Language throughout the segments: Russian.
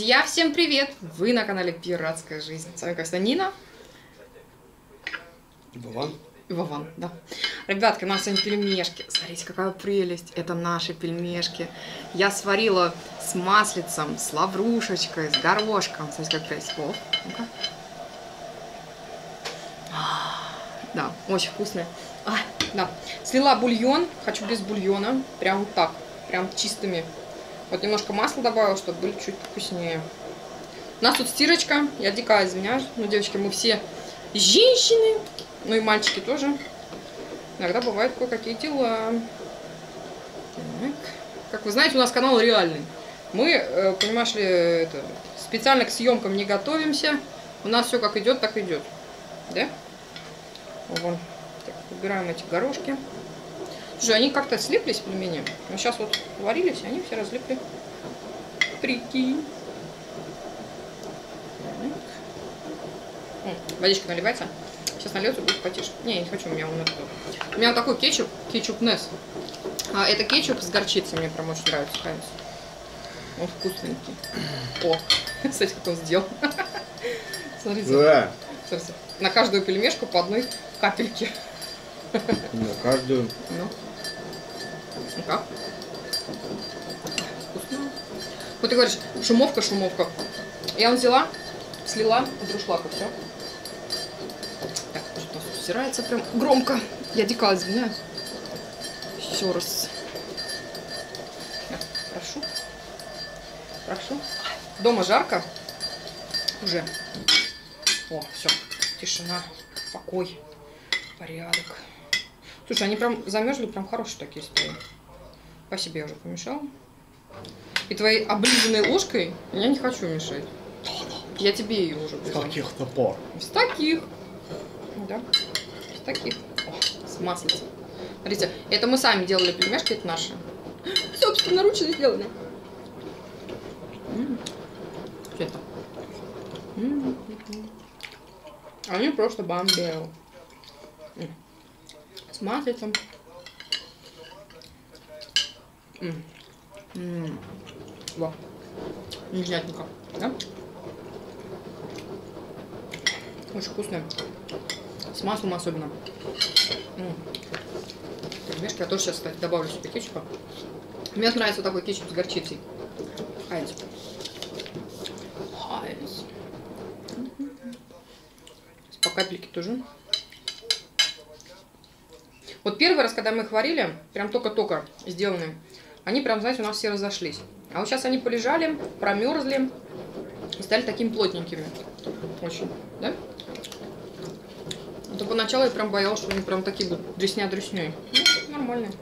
Я всем привет! Вы на канале Пиратская жизнь. С вами Костя Нина. И Вован. И Вован, да. Ребятки, у нас сегодня пельмешки. Смотрите, какая прелесть. Это наши пельмешки. Я сварила с маслицем, с лаврушечкой, с горошком. Смотрите, как прелесть. О, ну-ка. Да, очень вкусные. А, да. Слила бульон. Хочу без бульона. Прям вот так. Прям чистыми. Вот немножко масла добавила, чтобы были чуть вкуснее. У нас тут стирочка. Я дико извиняюсь. Ну, девочки, мы все женщины. Ну и мальчики тоже. Иногда бывают кое-какие дела. Так. Как вы знаете, у нас канал реальный. Мы, понимаешь ли, специально к съемкам не готовимся. У нас все как идет, так идет. Да? Вон. Так, убираем эти горошки. Слушай, они как-то слиплись пельмени. Но сейчас вот варились, они все разлипли. Прикинь. Водичка наливается. Сейчас нальется, будет потише. Не, я не хочу, у меня вон это. У меня вот такой кетчуп, кетчуп Несс. Это кетчуп с горчицей, мне прям очень нравится. Он вкусненький. О, смотрите, как он сделал. Смотрите. Да. Смотрите. На каждую пельмешку по одной капельке. На каждую. Ну. Ну как? Вкусно. Вот ты говоришь, шумовка, шумовка. Я взяла, слила, друшлака, все. Так, что-то стирается прям громко. Я дико извиняюсь. Еще раз. Прошу. Прошу. Дома жарко. Уже. О, все. Тишина. Покой. Порядок. Слушай, они прям замерзли, прям хорошие такие стоят. Спасибо, я уже помешала. И твоей облизанной ложкой я не хочу мешать. Я тебе ее уже прижала. С таких топор. С таких. Да. С таких. О, с маслицем. Смотрите, это мы сами делали пельмешки, это наши. Собственноручно сделали. Что это? Они просто бомбел. С маслицем. Во. Нежнятенько, да? Очень вкусная. С маслом особенно. Пельмешки я тоже сейчас, кстати, добавлю себе кетчупа. Мне нравится вот такой кетчуп с горчицей. Хайнс. Хайнс. По капельке тоже. Вот первый раз, когда мы их варили, прям только-только сделанные, они прям, знаете, у нас все разошлись. А вот сейчас они полежали, промерзли и стали такими плотненькими. Очень, да? Но поначалу я прям боялась, что они прям такие будут дресня-дресней. Ну, нормальные.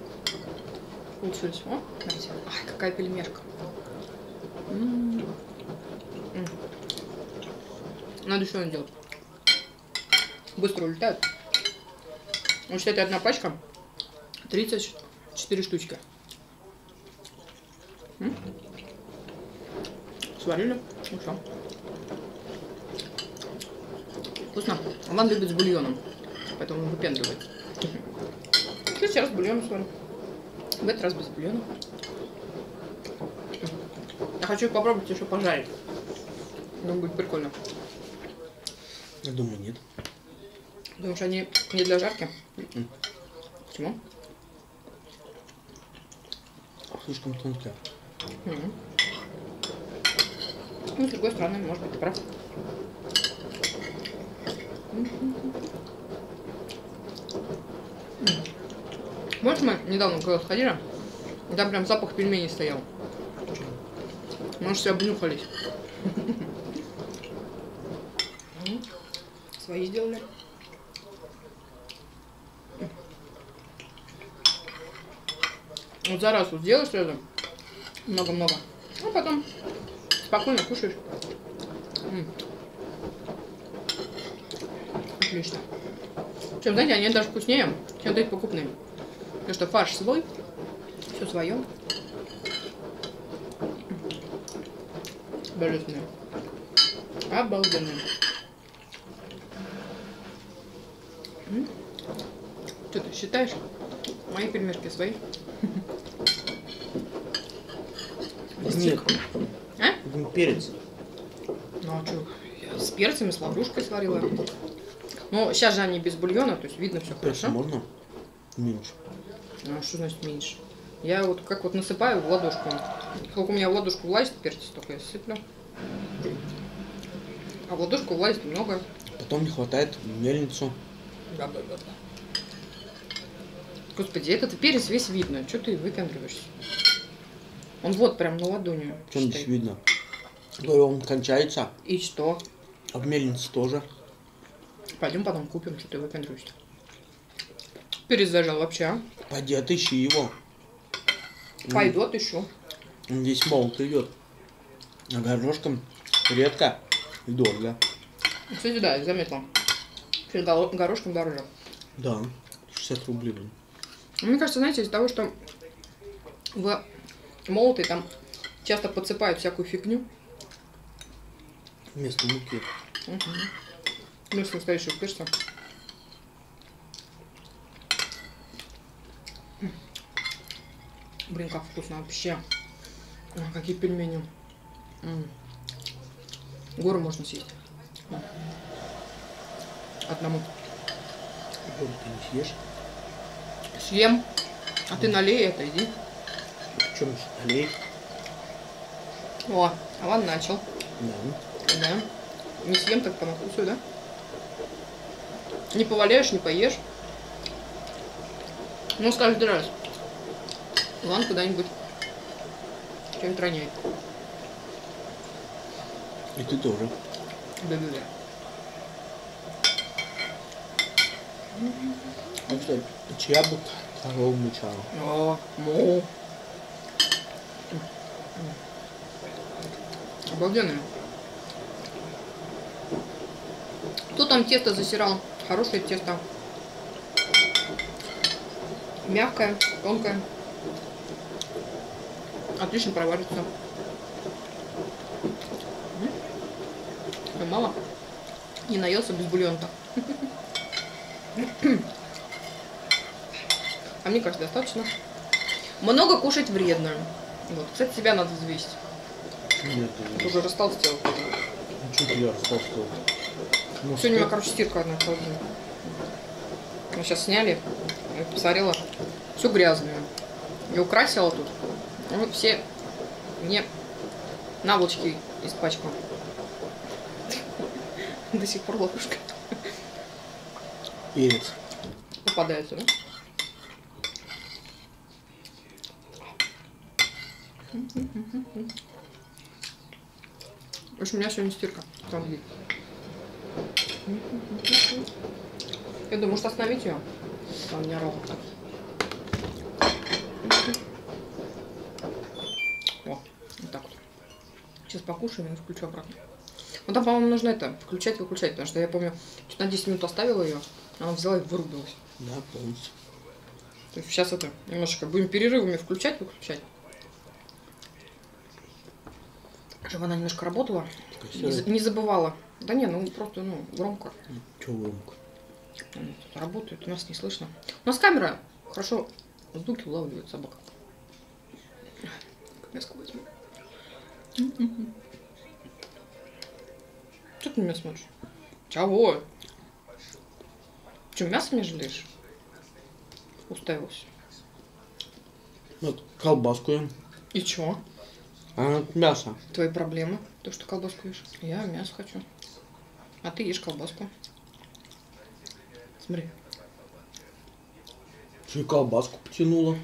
Получились. О, смотрите. Ай, какая пельмешка. Надо еще делать. Быстро улетают. Вот, считайте, одна пачка 34 штучки. Сварили. Ну все. Вкусно. Ван любит с бульоном, поэтому он выпендривает. В следующий раз с бульоном сварю. В этот раз без бульона. Я хочу попробовать еще пожарить. Думаю, будет прикольно. Я думаю, нет. Потому что они не для жарки. Почему? Слишком тонкие. Ну, с другой стороны, может быть, ты прав. Может, мы недавно когда сходили, там прям запах пельменей стоял. Может, все обнюхались. Свои сделали. Вот за раз вот делаешь сразу много-много, а потом спокойно кушаешь. Отлично. Чем, знаете, они даже вкуснее, чем эти покупные. Потому что фарш свой, все свое. Божественные. Обалденные. Что ты считаешь? Мои пельмешки свои. Нет. А? Перец. Ну а что, я с перцами, с лаврушкой сварила. Ну, сейчас же они без бульона, то есть видно все хорошо. Можно? Меньше. А что значит меньше? Я вот как вот насыпаю в ладошку. Сколько у меня в ладошку влазит перец, столько я сыплю. А в ладошку влазит много. Потом не хватает мельницу. Да. Господи, этот перец весь видно. Что ты выпендриваешься? Он вот прям на ладони. Что здесь видно? Он кончается. И что? А в мельнице тоже. Пойдем потом купим, что ты выпендриваешься. Перец зажал вообще, а? Пойди, отыщи его. Пойду отыщу. Здесь молот идет. А горошком редко и дорого. Кстати, да, я заметила. Перед горошком дороже. Да, 60 рублей. Мне кажется, знаете, из-за того, что в молоты там часто подсыпают всякую фигню. Вместо муки. Угу. Вместо настоящего перца. Блин, как вкусно вообще. О, какие пельмени. Гору можно съесть. Одному. Гору ты не съешь? Съем. А ты налей это, иди. Почему налей? О, а он начал. Да. Не съем, так понакусаю, да? Не поваляешь, не поешь. Ну, каждый раз. Ладно, куда-нибудь чем-нибудь роняет. И ты тоже. Да. А что, чья бы корова мычала? Обалденная. Кто там тесто засирал? Хорошее тесто. Мягкое, тонкое. Отлично проварится. Мало. Не наелся без бульона-то. А мне кажется, достаточно. Много кушать вредно. Вот. Кстати, себя надо взвесить. Нет, нет. Уже растолстел. Ну, чуть я растолстел. Сегодня у меня, короче, стирка одна холодильная. Мы сейчас сняли. Я посмотрела. Всю грязную. Я украсила тут. Вот все мне наволочки испачкал. До сих пор ловушка. Перец. Попадается, да? В общем, у меня сегодня стирка. Я думаю, может остановить ее? Там у меня ровно так. Вот так вот. Сейчас покушаем и включу обратно. Ну там, по-моему, нужно это, включать-выключать, потому что я помню, чуть на 10 минут оставила ее, она взяла и вырубилась. Да, полностью. То есть сейчас это, немножечко будем перерывами включать-выключать. Чтобы она немножко работала, не забывала. Да не, ну просто, ну, громко. Чего громко? Тут работает, у нас не слышно. У нас камера хорошо звуки улавливает собака. Мяску возьму. Что ты на меня смотришь? Чего? Че, мясо не жалеешь? Уставился. Вот, колбаску ем. И чё? А, мясо. Твои проблемы? То, что колбаску ешь? Я мясо хочу. А ты ешь колбаску. Смотри. Ты колбаску потянула.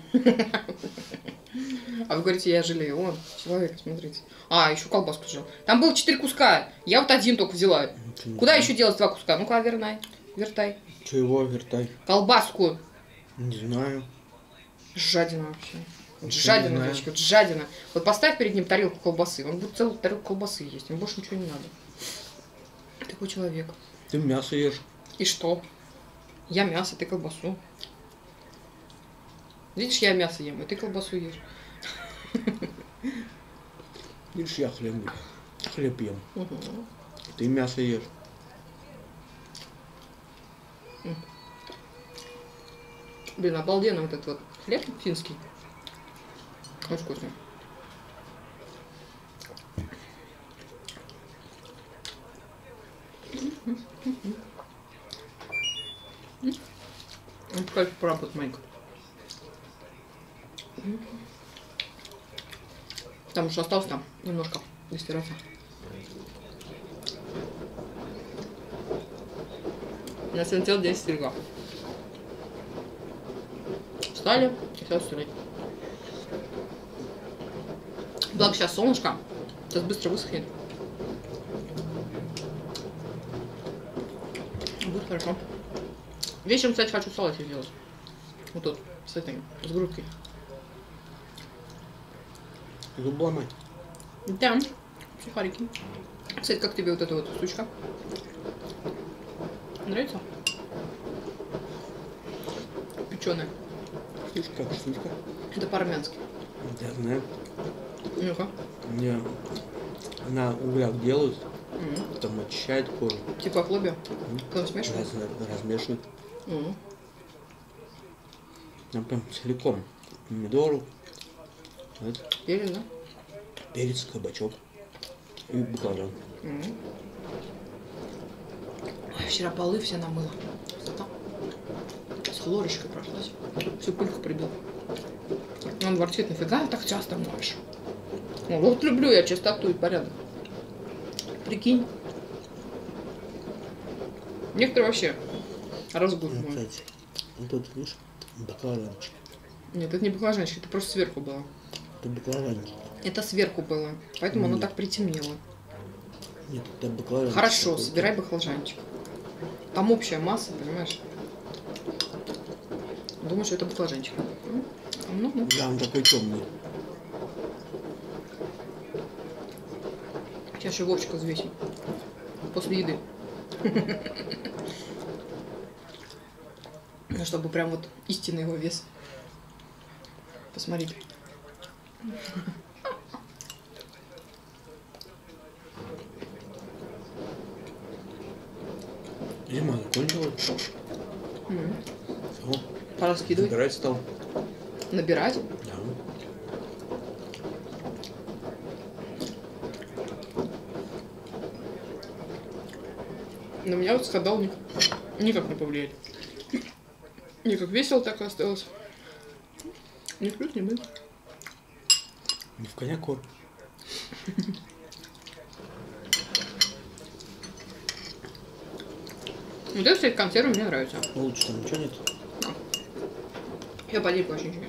А вы говорите, я жалею. О, человек, смотрите. А, еще колбаску жил. Там было 4 куска. Я вот один только взяла. Ничего. Куда еще делать 2 куска? Ну-ка, вертай. Чего вертай? Колбаску. Не знаю. Жадина вообще. Вот жадина, девочка, вот жадина. Вот поставь перед ним тарелку колбасы. Он будет целую тарелку колбасы есть. Ему больше ничего не надо. Такой человек. Ты мясо ешь. И что? Я мясо, ты колбасу. Видишь, я мясо ем, и ты колбасу ешь. Видишь, я хлеб ем. Угу. Ты мясо ешь. Блин, обалденно вот этот вот хлеб финский. Очень вкусный. Это как прапот майк. Там уж осталось там немножко достираться. Я сегодня делал 10 стригов. Встали, и все остались. Благо сейчас солнышко, сейчас быстро высохнет. Будет хорошо. Вечером, кстати, хочу салатик делать. Вот тут, с этой, с грудкой. Зубами. Да, сухарики. Кстати, как тебе вот эта вот штучка? Нравится? Печеная. Штучка, штучка. Это по-армянски. Да, знаю. Ну-ка. Не, на углях делают, там очищают кожу. Типа хлопья? Кто смешивает? Размешивают. Там прям целиком. Помидору. Перец, да? Перец, кабачок. И баклажан. Ой, вчера полы все намыла. С хлорочкой прошлась. Всю пыльку прибила. Он ворчит, нафига так часто моешь? Ну, вот люблю я чистоту и порядок. Прикинь. Некоторые вообще разгуль. Вот тут, видишь, баклажанчик. Нет, это не баклажанчик, это просто сверху было. Это баклажанчик. Это сверху было, поэтому оно так притемнело. Нет, это баклажанчик. Хорошо, собирай баклажанчик. Там общая масса, понимаешь? Думаю, что это баклажанчик. Ну. Да, он такой темный. Сейчас еще Вовчика взвесим. После еды. Ну, чтобы прям вот истинный его вес. Посмотрите. Зима закончилась. Все. Пора скидывать. Набирать стал. Набирать? Да. На меня вот скандал никак не повлияет. Никак весело так и осталось. Ни плюс, ни минус. Не в коня корм. Вот эти консервы мне нравятся. Лучше там ничего нет. Я полейку очень чую.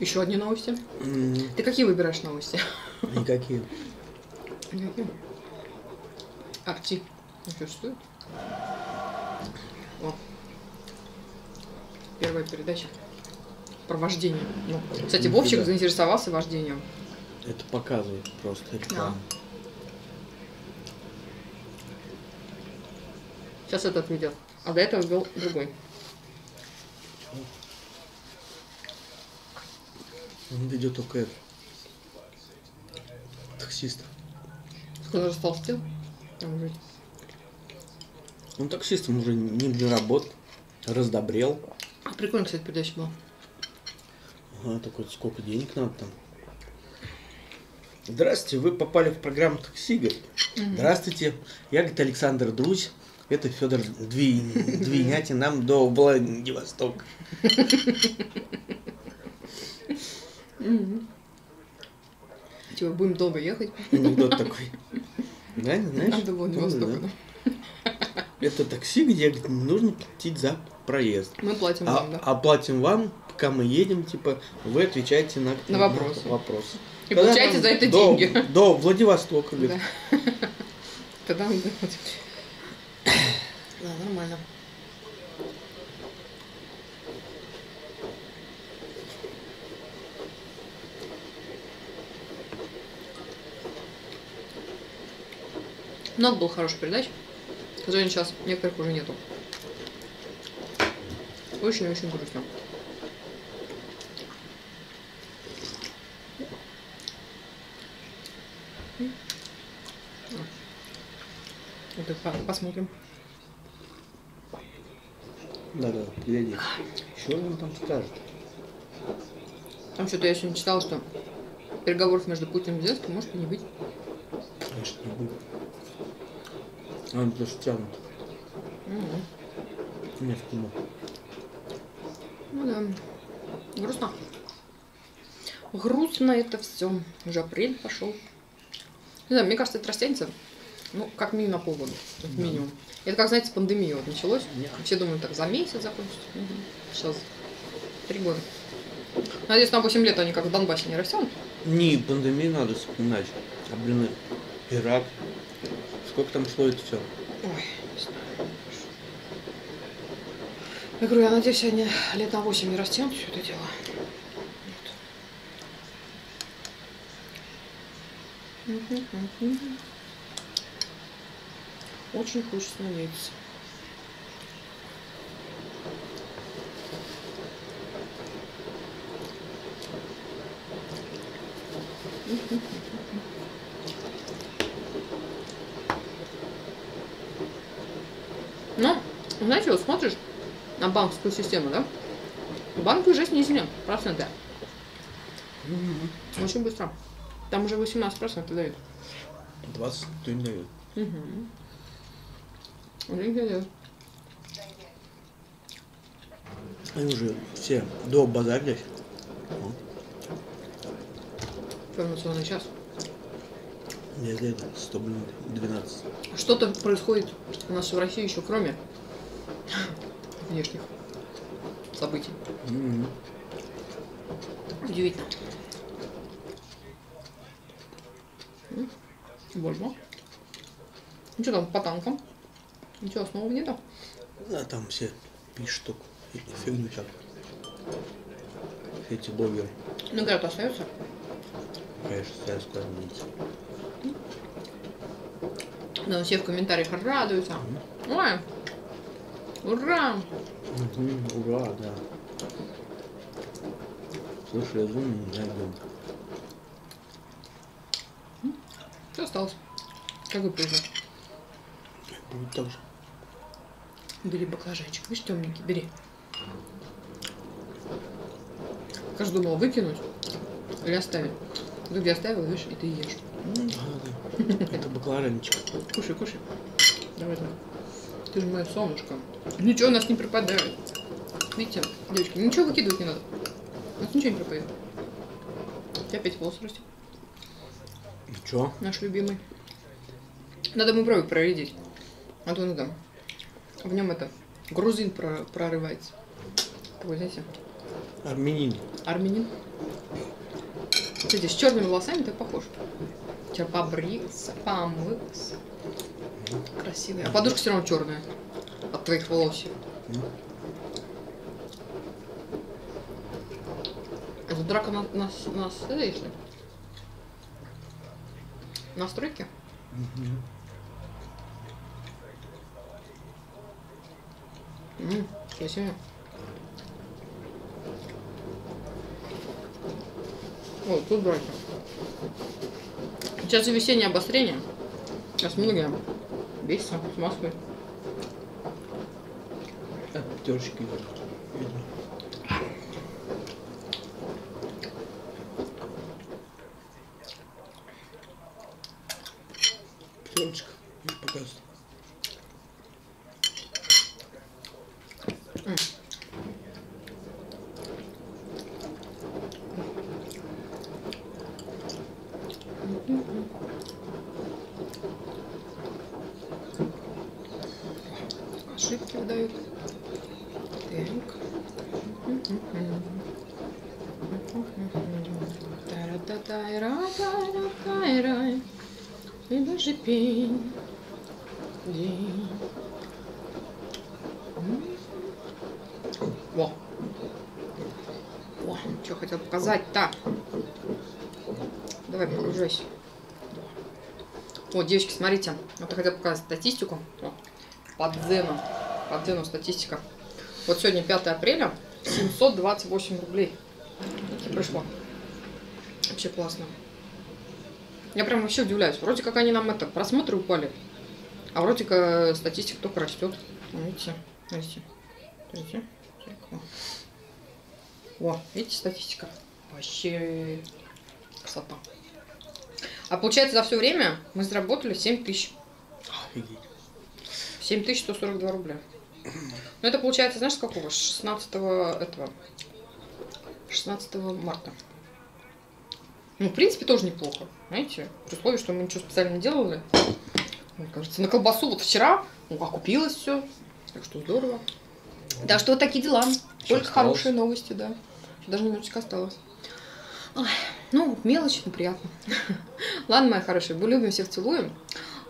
Еще одни новости. Ты какие выбираешь новости? Никакие. Никакие. Арти. Ну что, что это? О. Первая передача про вождение. Ну, кстати, никуда. Вовчик заинтересовался вождением. Это показывает просто реклама. Сейчас этот ведет. А до этого вел другой. Он ведет только таксиста. Кто-то растолстел? Он таксистом уже не для работ, раздобрел. Прикольно, кстати, передача была. Ага, так вот сколько денег надо там. Здравствуйте, вы попали в программу Таксиго. Здравствуйте, я, говорит, Александр Друзь, это Федор Двиняти, нам до Владивостока. Чего, будем долго ехать? Анекдот такой. Да, не знаешь? Нам до Владивостока. Это такси, где, говорит, не нужно платить за проезд. Мы платим вам, да. А платим вам, пока мы едем, типа, вы отвечаете на вопрос. И тогда получаете за это деньги. До Владивостока, говорит. Тогда он думает. Да, нормально. Много было хороших передач. Сегодня сейчас некоторых уже нету. Очень-очень грустно. Это посмотрим. Да, гляди. Что он там скажет? Там что-то я сегодня читала, что переговоров между Путиным и Зеленским может и не быть. Конечно, не будет. Он просто тянут. Не в кино. Ну да. Грустно. Грустно это все. Уже апрель пошел. Не знаю, мне кажется, это растянется. Ну, как минимум на полгода. Как минимум. Это как, знаете, с пандемией вот началось. Все думали, так за месяц закончится. Сейчас 3 года. Надеюсь, на 8 лет они как в Донбассе не растянут. Не, пандемию надо вспоминать. А, блин, пират. Сколько там шло это все? Ой, не знаю. Я говорю, я надеюсь, они лет на 8 не растянут все это дело. Очень хочется становиться. Ну, знаете, вот смотришь на банковскую систему, да? Банки уже снизили проценты. Очень быстро. Там уже 18% дают. 20% ты не дают. Они уже все до базарились. Информационный час. Я за это 100, блин, 12. Что-то происходит у нас в России еще, кроме внешних событий. Удивительно. Вольво. Ну что там по танкам? Ничего основного нету? Да, там все пишут только фигню так. Эти блогеры. Ну, город остается? Конечно, сейчас кормить. Да, все в комментариях радуются. Ой! Ура! Ура, да. Слушай, я зум не найду. Что осталось? Как вы пришли? Будет так же. Бери баклажанчик. Видишь, темненький, бери. Я же думала выкинуть или оставить. Тут я оставила, видишь, и ты ешь. Это баклажанчик. Кушай, кушай. Давай, давай. Ты же мое солнышко. Ничего у нас не пропадает. Видите, девочки, ничего выкидывать не надо. У нас ничего не пропадет. У тебя опять волосы растет. И чё? Наш любимый. Надо ему брови проредить. А то он там. В нем это грузин прорывается. Такой, знаете? Армянин. Армянин. Кстати, с черными волосами ты похож. У тебя побрился, помылся. Красивый. А подушка все равно черная. От твоих волос. Это драка на стройке? На стройке? Красиво. Вот, тут браки. Сейчас же весеннее обострение. Сейчас многие бесятся с Москвы. От пятерочки видно. Пятерочка, не показывает. Ошибки выдают. Так. И даже пей. Во. Во, что хотел показать-то? Давай, погружайся. О, девочки, смотрите. Вот я хотел показать статистику. По ДЗЕНу. По ДЗЕНу статистика. Вот сегодня 5 апреля. 728 рублей. Это пришло. Вообще классно. Я прям вообще удивляюсь. Вроде как они нам это, просмотры упали. А вроде как статистика только растет. Видите? Видите? Видите? О, видите статистика? Вообще Красота. А получается, за все время мы заработали 7000. Офигеть. 7142 рубля. Ну, это получается, знаешь, с какого? 16 марта. Ну, в принципе, тоже неплохо, знаете, при условии, что мы ничего специально не делали. Мне кажется, на колбасу вот вчера, ну, окупилось все, так что здорово. Да, что вот такие дела, только хорошие новости, да. Даже немножечко осталось. Ой, ну, мелочь, но приятно. Ладно, мои хорошие, мы любим, всех целуем.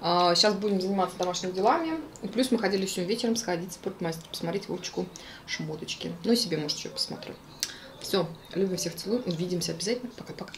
Сейчас будем заниматься домашними делами. И плюс мы ходили сегодня вечером сходить в спортмастер, посмотреть Вовчику шмоточки. Ну и себе, может, еще посмотрю. Все, любим, всех целуем, увидимся обязательно. Пока-пока.